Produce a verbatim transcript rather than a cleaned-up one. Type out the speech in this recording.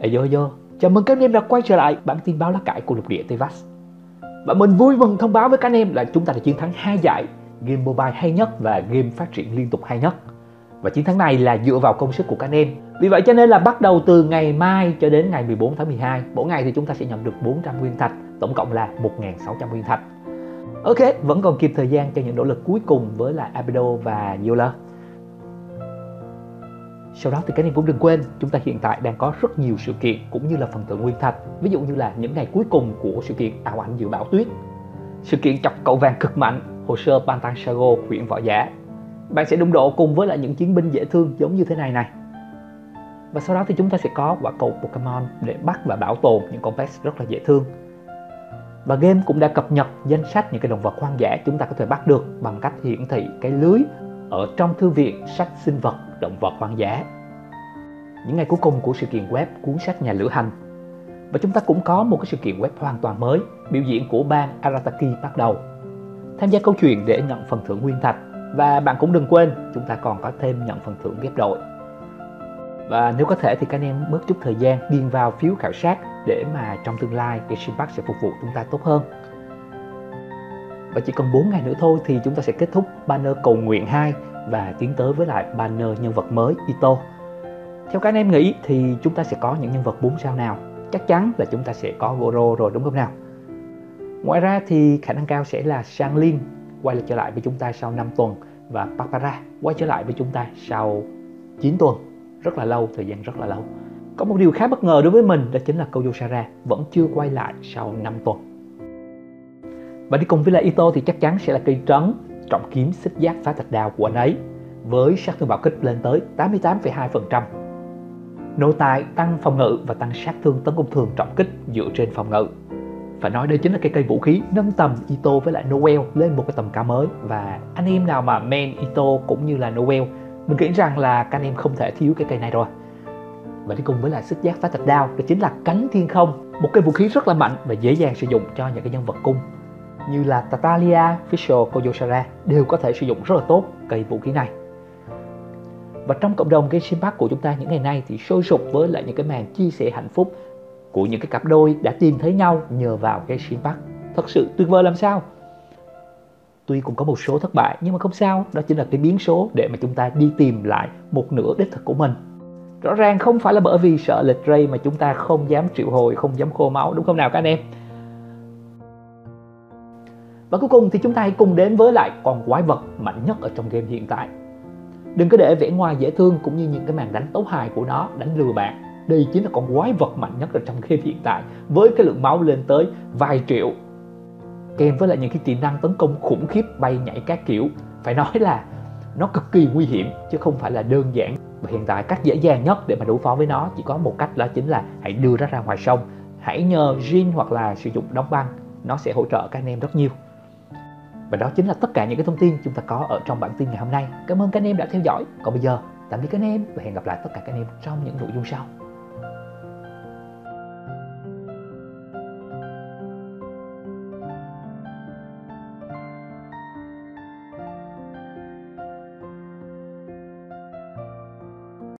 Ayo yo, chào mừng các anh em đã quay trở lại bản tin báo lá cải của lục địa Tây Vác. Và mình vui mừng thông báo với các anh em là chúng ta đã chiến thắng hai giải game mobile hay nhất và game phát triển liên tục hay nhất. Và chiến thắng này là dựa vào công sức của các anh em. Vì vậy cho nên là bắt đầu từ ngày mai cho đến ngày mười bốn tháng mười hai, mỗi ngày thì chúng ta sẽ nhận được bốn trăm nguyên thạch, tổng cộng là một nghìn sáu trăm nguyên thạch. Ok, vẫn còn kịp thời gian cho những nỗ lực cuối cùng với là Abydos và Yola. Sau đó thì các anh em cũng đừng quên, chúng ta hiện tại đang có rất nhiều sự kiện cũng như là phần thưởng nguyên thạch. Ví dụ như là những ngày cuối cùng của sự kiện ảo ảnh dự bão tuyết, sự kiện chọc cậu vàng cực mạnh, hồ sơ Pantan Sago, huyện Võ Giả. Bạn sẽ đụng độ cùng với lại những chiến binh dễ thương giống như thế này này. Và sau đó thì chúng ta sẽ có quả cầu Pokemon để bắt và bảo tồn những con pet rất là dễ thương. Và game cũng đã cập nhật danh sách những cái động vật hoang dã chúng ta có thể bắt được bằng cách hiển thị cái lưới ở trong thư viện sách sinh vật động vật hoang dã. Những ngày cuối cùng của sự kiện web cuốn sách nhà lữ hành. Và chúng ta cũng có một cái sự kiện web hoàn toàn mới, biểu diễn của bang Arataki bắt đầu. Tham gia câu chuyện để nhận phần thưởng nguyên thạch. Và bạn cũng đừng quên, chúng ta còn có thêm nhận phần thưởng ghép đội. Và nếu có thể thì các anh em bớt chút thời gian điền vào phiếu khảo sát để mà trong tương lai Genshin Impact sẽ phục vụ chúng ta tốt hơn. Và chỉ còn bốn ngày nữa thôi thì chúng ta sẽ kết thúc banner cầu nguyện hai và tiến tới với lại banner nhân vật mới Ito. Theo các anh em nghĩ thì chúng ta sẽ có những nhân vật bốn sao nào? Chắc chắn là chúng ta sẽ có Goro rồi đúng không nào? Ngoài ra thì khả năng cao sẽ là Shang-Lin quay trở lại với chúng ta sau năm tuần và Papara quay trở lại với chúng ta sau chín tuần. Rất là lâu, thời gian rất là lâu. Có một điều khá bất ngờ đối với mình đó chính là Kojo Sara vẫn chưa quay lại sau năm tuần. Và đi cùng với lại Ito thì chắc chắn sẽ là cây trấn, trọng kiếm, xích giác, phá thạch đào của anh ấy với sát thương bạo kích lên tới tám mươi tám phẩy hai phần trăm. Nội tại tăng phòng ngự và tăng sát thương tấn công thường trọng kích dựa trên phòng ngự. Phải nói đây chính là cây cây vũ khí nâng tầm Ito với lại Noel lên một cái tầm cao mới. Và anh em nào mà main Ito cũng như là Noel, mình nghĩ rằng là các anh em không thể thiếu cái cây này rồi. Và đi cùng với là xích giác phá thạch đao, đó chính là cánh thiên không, một cái vũ khí rất là mạnh và dễ dàng sử dụng cho những cái nhân vật cung như là Tatalia, Fischl, Kojo Sara đều có thể sử dụng rất là tốt cây vũ khí này. Và trong cộng đồng Genshin Impact của chúng ta những ngày nay thì sôi sục với lại những cái màn chia sẻ hạnh phúc của những cái cặp đôi đã tìm thấy nhau nhờ vào Genshin Impact. Thật sự tuyệt vời làm sao. Tuy cũng có một số thất bại nhưng mà không sao, đó chính là cái biến số để mà chúng ta đi tìm lại một nửa đích thực của mình. Rõ ràng không phải là bởi vì sợ lệch ray mà chúng ta không dám triệu hồi, không dám khô máu đúng không nào các anh em. Và cuối cùng thì chúng ta hãy cùng đến với lại con quái vật mạnh nhất ở trong game hiện tại. Đừng có để vẻ ngoài dễ thương cũng như những cái màn đánh tấu hài của nó đánh lừa bạn. Đây chính là con quái vật mạnh nhất ở trong game hiện tại với cái lượng máu lên tới vài triệu, kèm với lại những cái kỹ năng tấn công khủng khiếp bay nhảy các kiểu. Phải nói là nó cực kỳ nguy hiểm chứ không phải là đơn giản. Và hiện tại cách dễ dàng nhất để mà đối phó với nó chỉ có một cách, đó chính là hãy đưa nó ra ngoài sông, hãy nhờ Jean hoặc là sử dụng đóng băng, nó sẽ hỗ trợ các anh em rất nhiều. Và đó chính là tất cả những cái thông tin chúng ta có ở trong bản tin ngày hôm nay. Cảm ơn các anh em đã theo dõi. Còn bây giờ tạm biệt các anh em và hẹn gặp lại tất cả các anh em trong những nội dung sau.